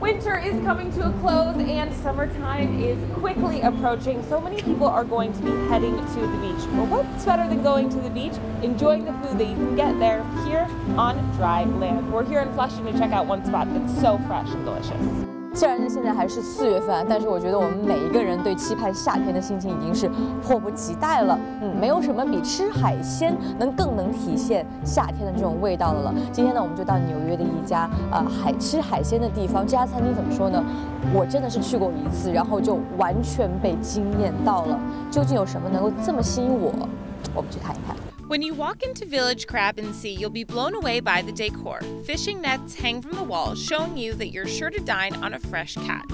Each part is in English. Winter is coming to a close and summertime is quickly approaching. So many people are going to be heading to the beach. Well, what's better than going to the beach, enjoying the food that you can get there here on dry land? We're here in Flushing to check out one spot that's so fresh and delicious. 虽然呢，现在还是4月份，但是我觉得我们每一个人对期盼夏天的心情已经是迫不及待了。没有什么比吃海鲜更能体现夏天的这种味道的了。今天呢，我们就到纽约的一家吃海鲜的地方。这家餐厅怎么说呢？我真的是去过一次，然后就完全被惊艳到了。究竟有什么能够这么吸引我？我们去看一看。 When you walk into Village Crab and Sea, you'll be blown away by the decor. Fishing nets hang from the wall, showing you that you're sure to dine on a fresh catch.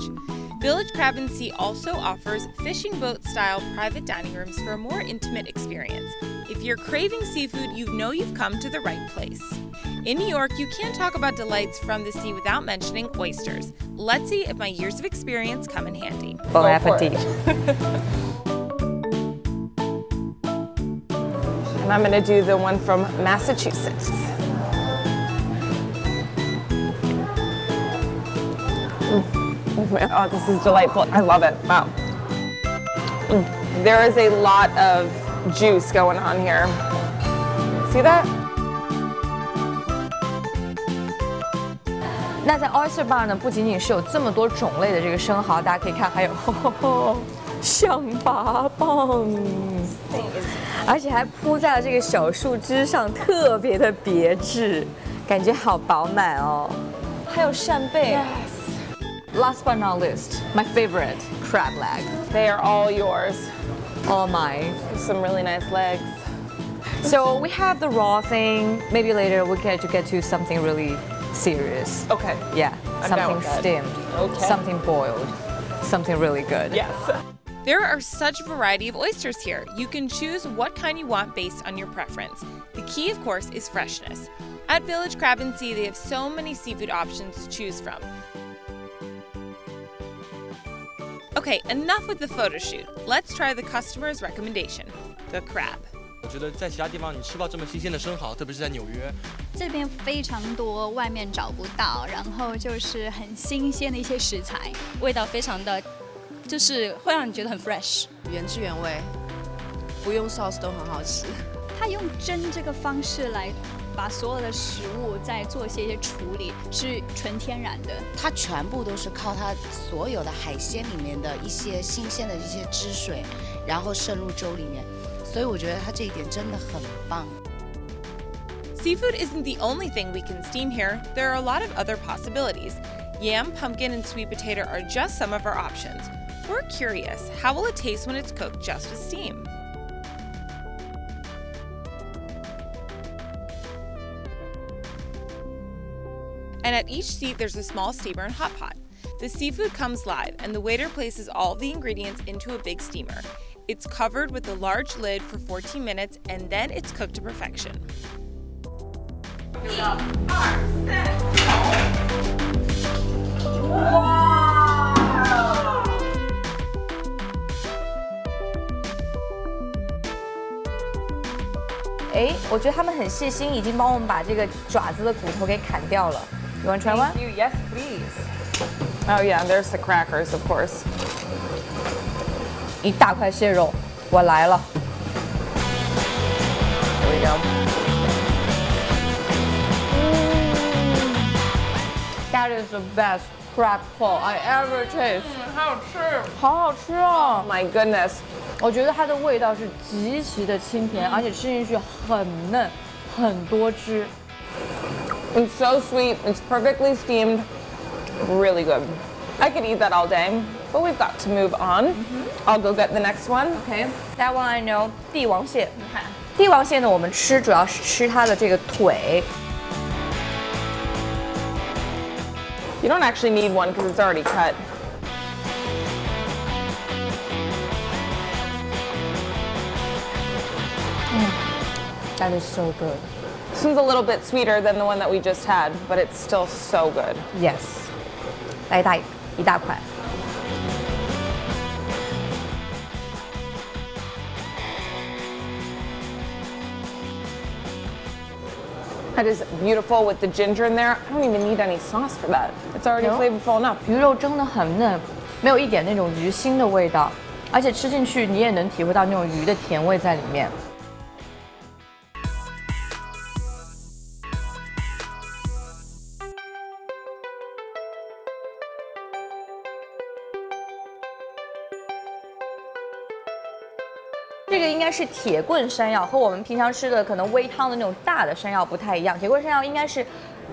Village Crab and Sea also offers fishing boat-style private dining rooms for a more intimate experience. If you're craving seafood, you know you've come to the right place. In New York, you can't talk about delights from the sea without mentioning oysters. Let's see if my years of experience come in handy. Bon appétit. I'm going to do the one from Massachusetts. Oh, this is delightful. I love it. Wow. There is a lot of juice going on here. See that? 那在 Oyster Bar 呢，不仅仅是有这么多种类的这个生蚝，大家可以看，还有象拔蚌。 而且还铺在了这个小树枝上，特别的别致，感觉好饱满哦。还有扇贝。Yes. Last but not least, my favorite crab leg. They are all yours. All mine. Some really nice legs. So we have the raw thing. Maybe later we get to something really serious. Okay. Yeah. Something steamed. Okay. Something boiled. Something really good. Yes. There are such a variety of oysters here. You can choose what kind you want based on your preference. The key, of course, is freshness. At Village Crab and Sea, they have so many seafood options to choose from. Okay, enough with the photo shoot. Let's try the customer's recommendation, the crab. 我觉得在其他地方你吃不到这么新鲜的生蚝，特别是在纽约。这边非常多，外面找不到，然后就是很新鲜的一些食材，味道非常的。 就是会让你觉得很 fresh， 原汁原味，不用 sauce 都很好吃。它用蒸这个方式来把所有的食物再做一些处理，是纯天然的。它全部都是靠它所有的海鲜里面的一些新鲜的一些汁水，然后渗入粥里面，所以我觉得它这一点真的很棒。 Seafood isn't the only thing we can steam here. There are a lot of other possibilities. Yam, pumpkin, and sweet potato are just some of our options. We're curious, how will it taste when it's cooked just with steam? And at each seat, there's a small steamer and hot pot. The seafood comes live, and the waiter places all the ingredients into a big steamer. It's covered with a large lid for 14 minutes, and then it's cooked to perfection. Here we go. 1, 2, 3. Wow! Hey, I think they are very careful. They've already cut the bone off of the You want to try one? Thank you. Yes, please. Oh yeah, there's the crackers, of course. 一大块蟹肉，我来了。Here we go. That is the best crab claw I ever taste. 好吃，好好吃哦 ！Oh my goodness， 我觉得它的味道是极其的清甜，而且吃进去很嫩，很多汁。It's so sweet. It's perfectly steamed. Really good. I could eat that all day, but we've got to move on. I'll go get the next one. Okay. That one I know. 帝王蟹。帝王蟹呢，我们吃主要是吃它的这个腿。 You don't actually need one because it's already cut. That is so good. This one's a little bit sweeter than the one that we just had, but it's still so good. Yes. 来大一大块。That is beautiful with the ginger in there. I don't even need any sauce for that. It's already flavorful enough. 鱼肉蒸得很嫩，没有一点那种鱼腥的味道，而且吃进去你也能体会到那种鱼的甜味在里面。 这个应该是铁棍山药，和我们平常吃的可能煨汤的那种大的山药不太一样。铁棍山药应该是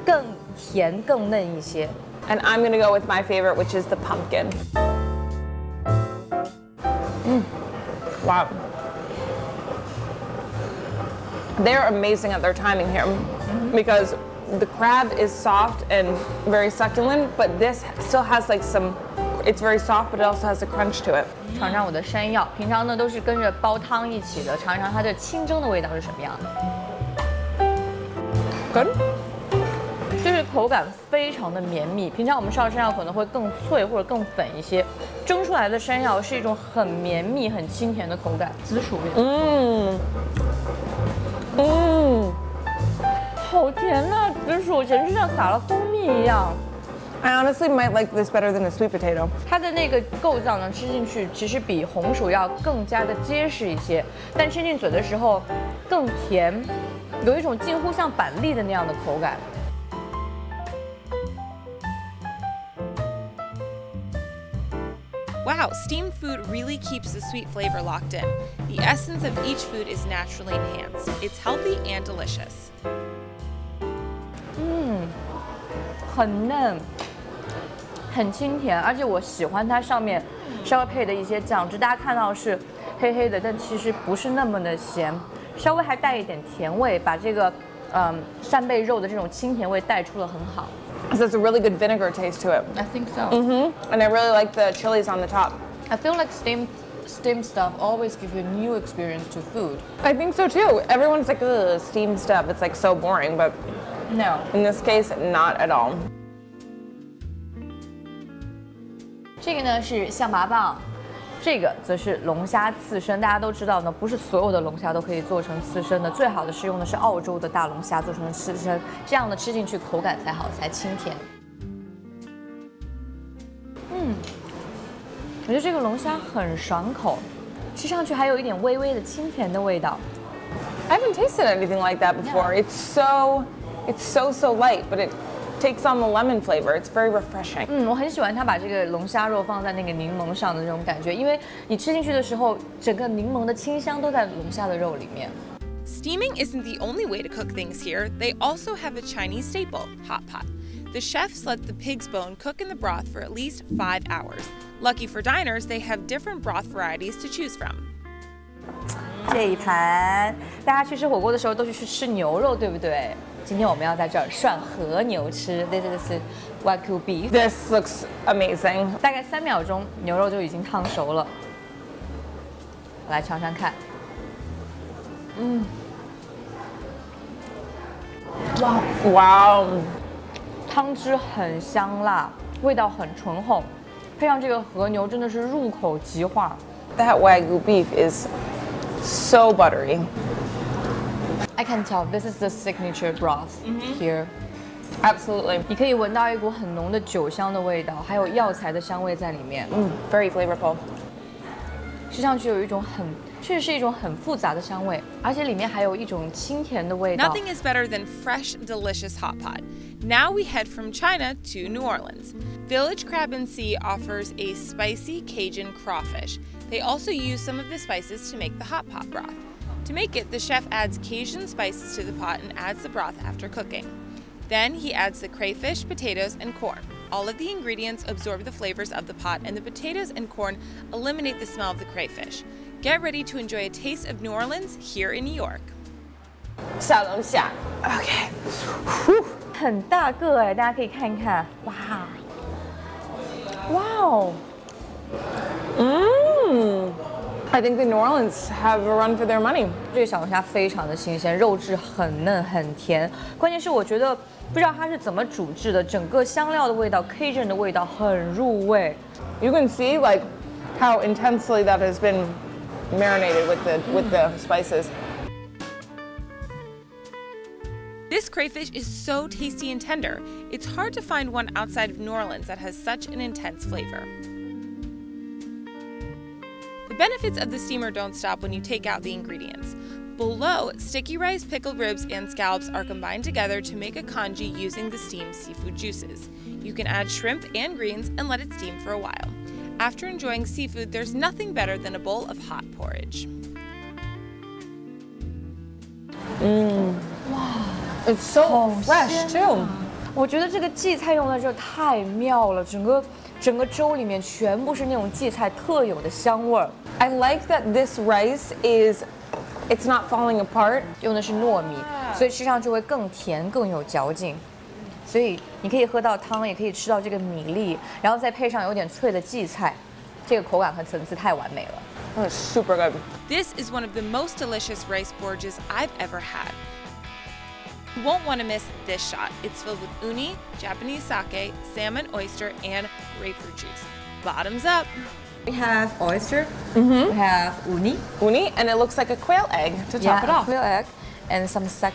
更甜、更嫩一些。And I'm gonna go with my favorite, which is the pumpkin. 嗯，哇。They're amazing at their timing here, because the crab is soft and very succulent, but this still has like some. It's very soft, but it also has a crunch to it. 尝尝我的山药，平常呢都是跟着煲汤一起的，尝尝它的清蒸的味道是什么样的。Good， 就是口感非常的绵密。平常我们烧山药可能会更脆或者更粉一些，蒸出来的山药是一种很绵密、很清甜的口感，紫薯味。好甜呐，紫薯简直像撒了蜂蜜一样。 I honestly might like this better than a sweet potato. 它的那个构造呢，吃进去其实比红薯要更加的结实一些，但吃进嘴的时候更甜，有一种近乎像板栗的那样的口感。Wow, steamed food really keeps the sweet flavor locked in. The essence of each food is naturally enhanced. It's healthy and delicious. 很嫩。 很清甜，而且我喜欢它上面稍微配的一些酱汁。大家看到是黑黑的，但其实不是那么的咸，稍微还带一点甜味，把这个扇贝肉的这种清甜味带出了很好。So it's a really good vinegar taste to it. I think so. And I really like the chilies on the top. I feel like steamed stuff always gives you a new experience to food. I think so too. Everyone's like, ugh, steamed stuff. It's like so boring, but no. In this case, not at all. 这个呢是象拔蚌，这个则是龙虾刺身。大家都知道呢，不是所有的龙虾都可以做成刺身的，最好的是用的是澳洲的大龙虾做成刺身，这样呢吃进去口感才好，才清甜。我觉得这个龙虾很爽口，吃上去还有一点微微的清甜的味道。I haven't tasted anything like that before. It's so light, but it takes on the lemon flavor. It's very refreshing. 我很喜欢它把这个龙虾肉放在那个柠檬上的那种感觉，因为你吃进去的时候，整个柠檬的清香都在龙虾的肉里面。Steaming isn't the only way to cook things here. They also have a Chinese staple, hot pot. The chefs let the pig's bone cook in the broth for at least 5 hours. Lucky for diners, they have different broth varieties to choose from. 这一盘，大家去吃火锅的时候都去吃牛肉，对不对？ 今天我们要在这儿涮和牛吃 ，This is Wagyu beef. This looks amazing. 大概3秒钟，牛肉就已经烫熟了。我来尝尝看。哇，汤汁很香辣，味道很醇厚，配上这个和牛真的是入口即化。That Wagyu beef is so buttery. I can tell this is the signature broth here. Absolutely. 你可以闻到一股很浓的酒香的味道，还有药材的香味在里面。Very flavorful. 吃上去有一种很，确实是一种很复杂的香味，而且里面还有一种清甜的味道。Nothing is better than fresh, delicious hot pot. Now we head from China to New Orleans. Village Crab and Sea offers a spicy Cajun crawfish. They also use some of the spices to make the hot pot broth. To make it, the chef adds Cajun spices to the pot and adds the broth after cooking. Then he adds the crayfish, potatoes, and corn. All of the ingredients absorb the flavors of the pot, and the potatoes and corn eliminate the smell of the crayfish. Get ready to enjoy a taste of New Orleans here in New York. 小龙虾 ，OK， 很大个哎，大家可以看一看，哇，哇哦，I think the New Orleans have a run for their money. 这个小龙虾非常的新鲜，肉质很嫩很甜。关键是我觉得不知道它是怎么煮制的，整个香料的味道、Cajun 的味道很入味。You can see like how intensely that has been marinated with the spices. This crayfish is so tasty and tender. It's hard to find one outside of New Orleans that has such an intense flavor. The benefits of the steamer don't stop when you take out the ingredients. Below, sticky rice, pickled ribs, and scallops are combined together to make a congee using the steamed seafood juices. You can add shrimp and greens and let it steam for a while. After enjoying seafood, there's nothing better than a bowl of hot porridge. Wow, it's so fresh too. 我觉得这个荠菜用的时候太妙了，整个粥里面全部是那种荠菜特有的香味儿。I like that this rice is. It's not falling apart. 用的是糯米，所以吃上去会更甜，更有嚼劲。所以你可以喝到汤，也可以吃到这个米粒，然后再配上有点脆的荠菜，这个口感和层次太完美了。That's super good. This is one of the most delicious rice borges I've ever had. You won't want to miss this shot. It's filled with uni, Japanese sake, salmon, oyster, and grapefruit juice. Bottoms up. We have oyster, we have uni, and it looks like a quail egg to top it off. Yeah, quail egg, and some sake.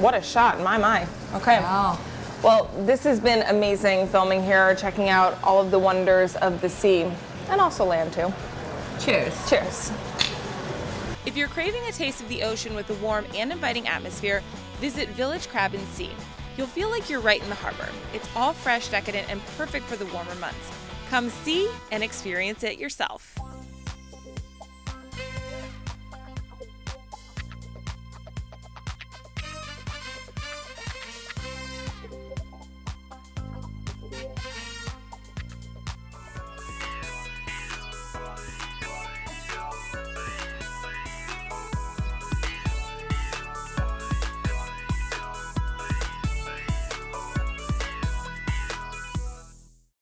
What a shot, my. Okay. Wow. Well, this has been amazing filming here, checking out all of the wonders of the sea, and also land too. Cheers. Cheers. If you're craving a taste of the ocean with a warm and inviting atmosphere, visit Village Crab and Sea. You'll feel like you're right in the harbor. It's all fresh, decadent, and perfect for the warmer months. Come see and experience it yourself.